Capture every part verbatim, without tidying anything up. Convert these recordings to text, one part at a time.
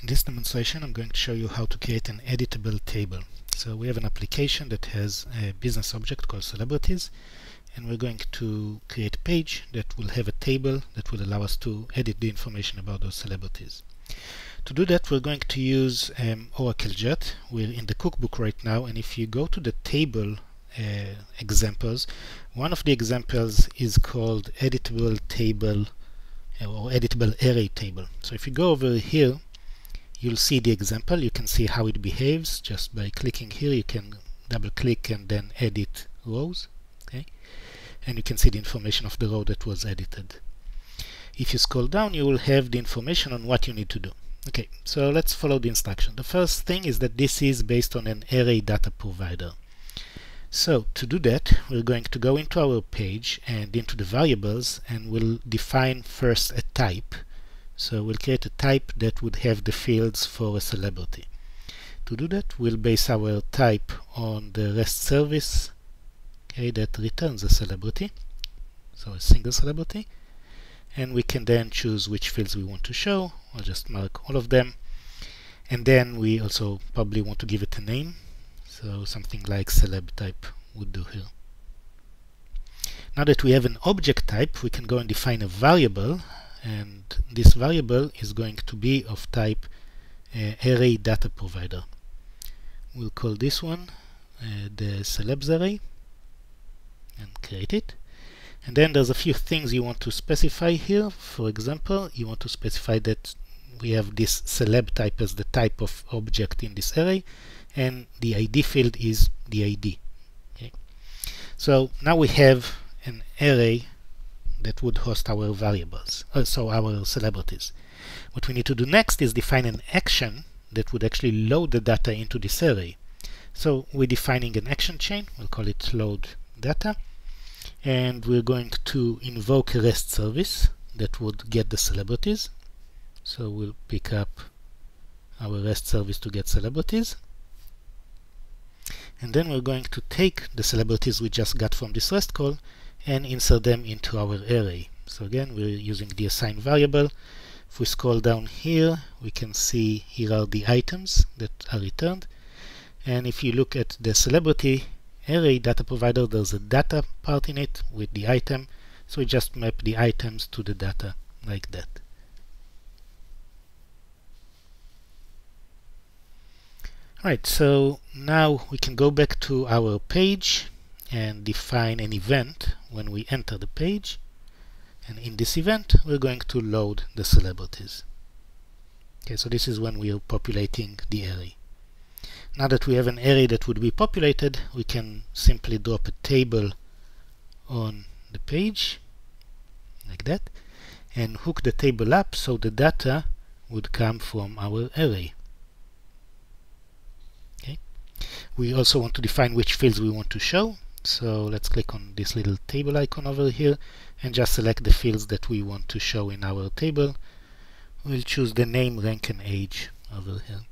In this demonstration, I'm going to show you how to create an editable table. So we have an application that has a business object called celebrities, and we're going to create a page that will have a table that will allow us to edit the information about those celebrities. To do that, we're going to use um, Oracle Jet. We're in the cookbook right now, and if you go to the table uh, examples, one of the examples is called editable table or editable array table. So if you go over here, you'll see the example. You can see how it behaves just by clicking here. You can double click and then edit rows, okay? And you can see the information of the row that was edited. If you scroll down, you will have the information on what you need to do. Okay, so let's follow the instruction. The first thing is that this is based on an array data provider. So to do that, we're going to go into our page and into the variables, and we'll define first a type. So we'll create a type that would have the fields for a celebrity. To do that, we'll base our type on the REST service, okay, that returns a celebrity, so a single celebrity, and we can then choose which fields we want to show. I'll just mark all of them, and then we also probably want to give it a name, so something like CelebType would do here. Now that we have an object type, we can go and define a variable, and this variable is going to be of type uh, array data provider. We'll call this one uh, the celebs array and create it. And then there's a few things you want to specify here. For example, you want to specify that we have this celeb type as the type of object in this array, and the I D field is the I D. Okay. So now we have an array that would host our variables, uh, so our celebrities. What we need to do next is define an action that would actually load the data into this array. So we're defining an action chain. We'll call it load data, and we're going to invoke a REST service that would get the celebrities. So we'll pick up our REST service to get celebrities, and then we're going to take the celebrities we just got from this REST call and insert them into our array. So again, we're using the assign variable. If we scroll down here, we can see here are the items that are returned, and if you look at the celebrity array data provider, there's a data part in it with the item, so we just map the items to the data like that. Alright, so now we can go back to our page and define an event when we enter the page, and in this event we're going to load the celebrities. Okay, so this is when we are populating the array. Now that we have an array that would be populated, we can simply drop a table on the page like that and hook the table up so the data would come from our array. Okay. We also want to define which fields we want to show. So let's click on this little table icon over here and just select the fields that we want to show in our table. We'll choose the name, rank, and age over here.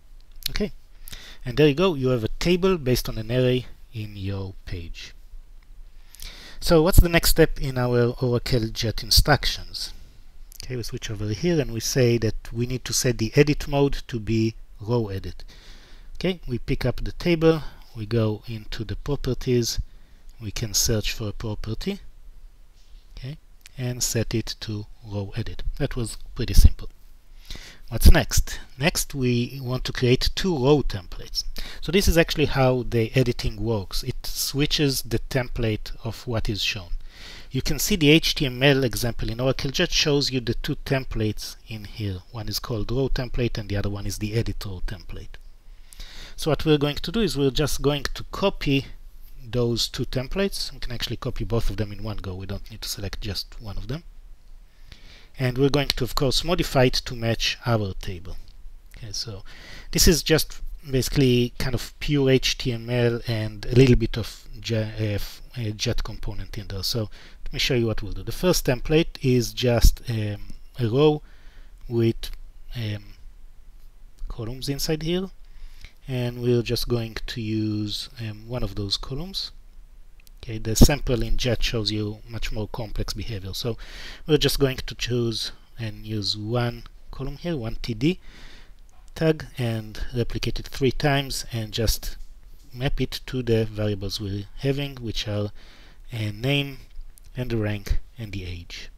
Okay, and there you go. You have a table based on an array in your page. So what's the next step in our Oracle Jet instructions? Okay, we switch over here and we say that we need to set the edit mode to be row edit. Okay, we pick up the table, we go into the properties, we can search for a property, okay, and set it to row edit. That was pretty simple. What's next? Next, we want to create two row templates. So this is actually how the editing works. It switches the template of what is shown. You can see the H T M L example in Oracle Jet shows you the two templates in here. One is called row template and the other one is the edit row template. So what we're going to do is we're just going to copy those two templates. We can actually copy both of them in one go. We don't need to select just one of them. And we're going to, of course, modify it to match our table. Okay, so this is just basically kind of pure H T M L and a little bit of Jet component in there. So let me show you what we'll do. The first template is just um, a row with um, columns inside here, and we're just going to use um, one of those columns. Okay, the sample in Jet shows you much more complex behavior, so we're just going to choose and use one column here, one T D, tag and replicate it three times and just map it to the variables we're having, which are a name and the rank and the age.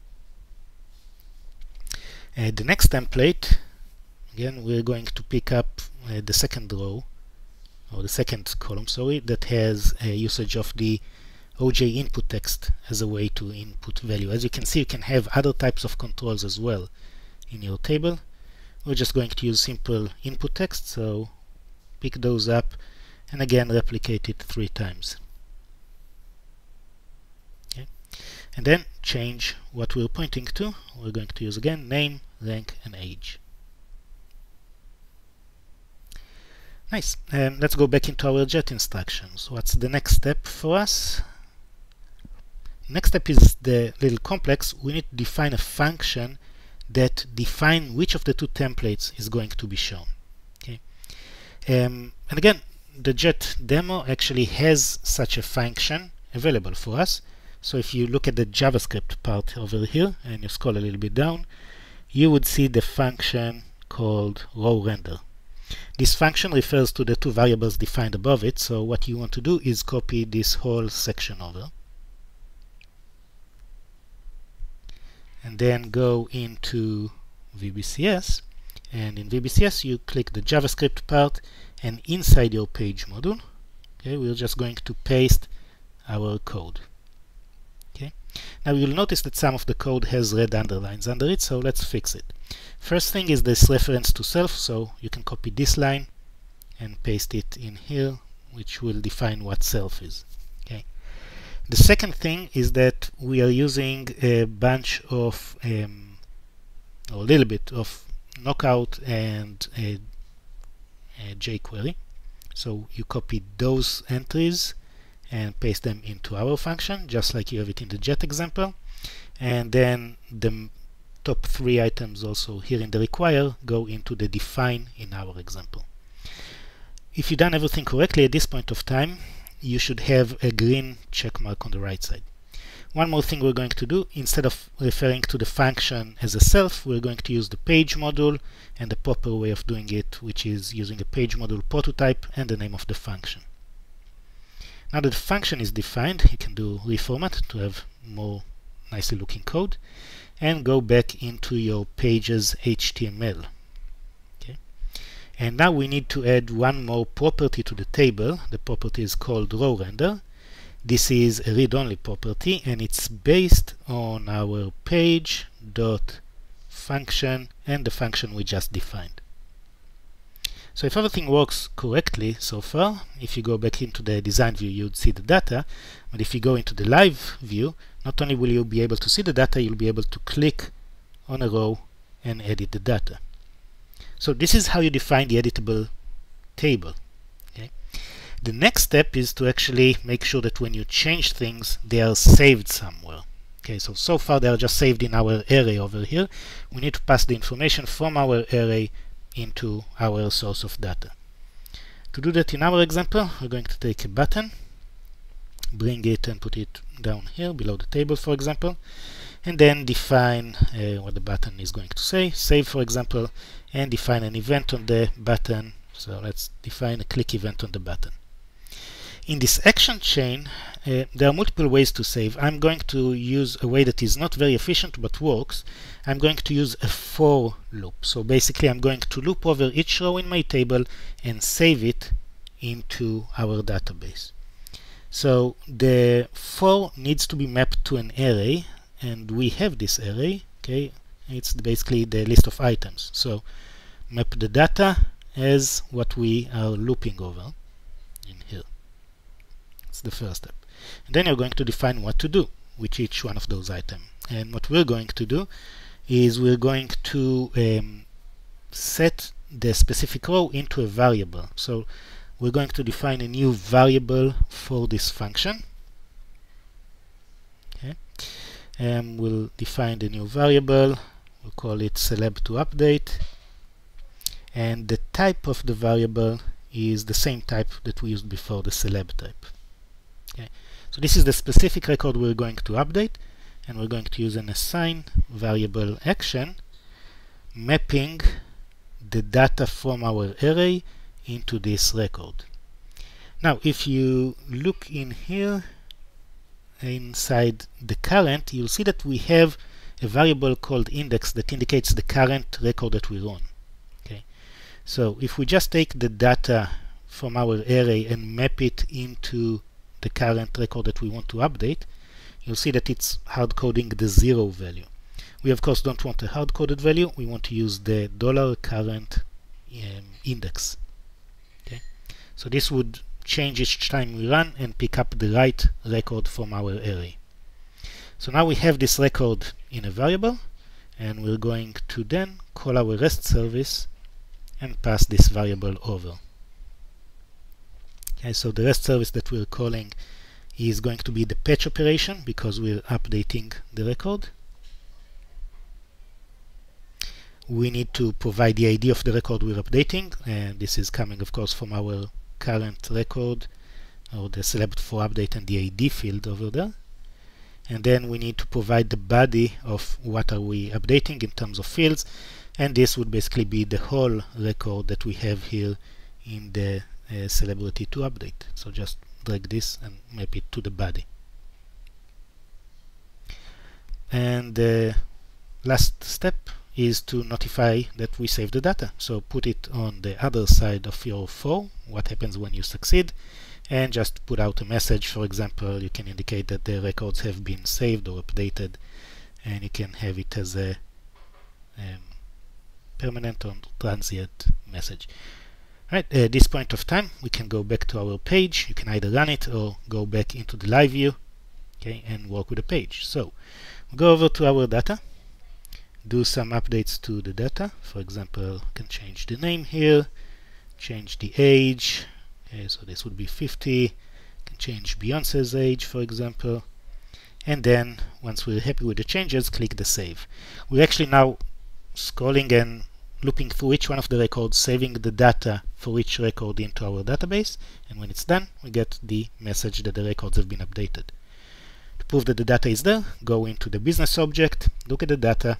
Uh, the next template, again, we're going to pick up uh, the second row, or the second column, sorry, that has a usage of the O J input text as a way to input value. As you can see, you can have other types of controls as well in your table. We're just going to use simple input text, so pick those up and again replicate it three times. Okay. And then change what we're pointing to. We're going to use again name, rank, and age. Nice. Um, let's go back into our jet instructions. What's the next step for us? Next step is the little complex. We need to define a function that defines which of the two templates is going to be shown. Okay. Um, and again, the jet demo actually has such a function available for us. So if you look at the JavaScript part over here and you scroll a little bit down, you would see the function called rowRender. This function refers to the two variables defined above it, so what you want to do is copy this whole section over. And then go into V B C S, and in V B C S you click the JavaScript part, and inside your page module, okay, we're just going to paste our code. Okay. Now you'll notice that some of the code has red underlines under it, so let's fix it. First thing is this reference to self, so you can copy this line and paste it in here, which will define what self is. Okay. The second thing is that we are using a bunch of, um, or a little bit of knockout and a, a jQuery. So you copy those entries and paste them into our function, just like you have it in the jet example. And then the top three items also here in the require go into the define in our example. If you've done everything correctly at this point of time, you should have a green check mark on the right side. One more thing we're going to do, instead of referring to the function as a self, we're going to use the page module and the proper way of doing it, which is using a page module prototype and the name of the function. Now that the function is defined, you can do reformat to have more nicely looking code, and go back into your page's H T M L. Okay. And now we need to add one more property to the table. The property is called rowRender. This is a read-only property, and it's based on our page dot function and the function we just defined. So if everything works correctly so far, if you go back into the design view, you'd see the data. But if you go into the live view, not only will you be able to see the data, you'll be able to click on a row and edit the data. So this is how you define the editable table. Okay? The next step is to actually make sure that when you change things, they are saved somewhere. Okay, so, so far they are just saved in our array over here. We need to pass the information from our array into our source of data. To do that in our example, we're going to take a button, bring it and put it down here below the table, for example, and then define uh, what the button is going to say, save, for example, and define an event on the button. So let's define a click event on the button. In this action chain, uh, there are multiple ways to save. I'm going to use a way that is not very efficient but works. I'm going to use a for loop. So basically I'm going to loop over each row in my table and save it into our database. So the for needs to be mapped to an array, and we have this array. Okay, it's basically the list of items. So map the data as what we are looping over in here. The first step. And then you're going to define what to do with each one of those items. And what we're going to do is we're going to um, set the specific row into a variable. So we're going to define a new variable for this function. Okay. And we'll define the new variable. We'll call it celeb to update. And the type of the variable is the same type that we used before, the celeb type. Okay. So this is the specific record we're going to update, and we're going to use an assign variable action mapping the data from our array into this record. Now if you look in here inside the current, you'll see that we have a variable called index that indicates the current record that we're on. Okay, so if we just take the data from our array and map it into the current record that we want to update, you'll see that it's hard-coding the zero value. We of course don't want a hard-coded value, we want to use the dollar current um, index. Okay, so this would change each time we run and pick up the right record from our array. So now we have this record in a variable, and we're going to then call our REST service and pass this variable over. Okay, so the REST service that we're calling is going to be the patch operation because we're updating the record. We need to provide the I D of the record we're updating, and this is coming of course from our current record, or the select for update and the I D field over there. And then we need to provide the body of what are we updating in terms of fields, and this would basically be the whole record that we have here in the uh, celebrity to update. So just drag this and map it to the body. And the last step is to notify that we saved the data. So put it on the other side of your for, what happens when you succeed, and just put out a message. For example, you can indicate that the records have been saved or updated, and you can have it as a um, permanent or transient message. All right, at this point of time, we can go back to our page. You can either run it or go back into the live view, okay, and work with the page. So we'll go over to our data, do some updates to the data. For example, I can change the name here, change the age. Okay, so this would be fifty. You can change Beyonce's age, for example. And then, once we're happy with the changes, click the save. We're actually now scrolling and looping through each one of the records, saving the data for each record into our database. And when it's done, we get the message that the records have been updated. To prove that the data is there, go into the business object, look at the data,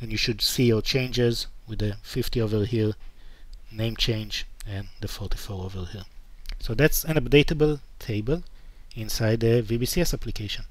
and you should see your changes with the fifty over here, name change, and the forty-four over here. So that's an updatable table inside the V B C S application.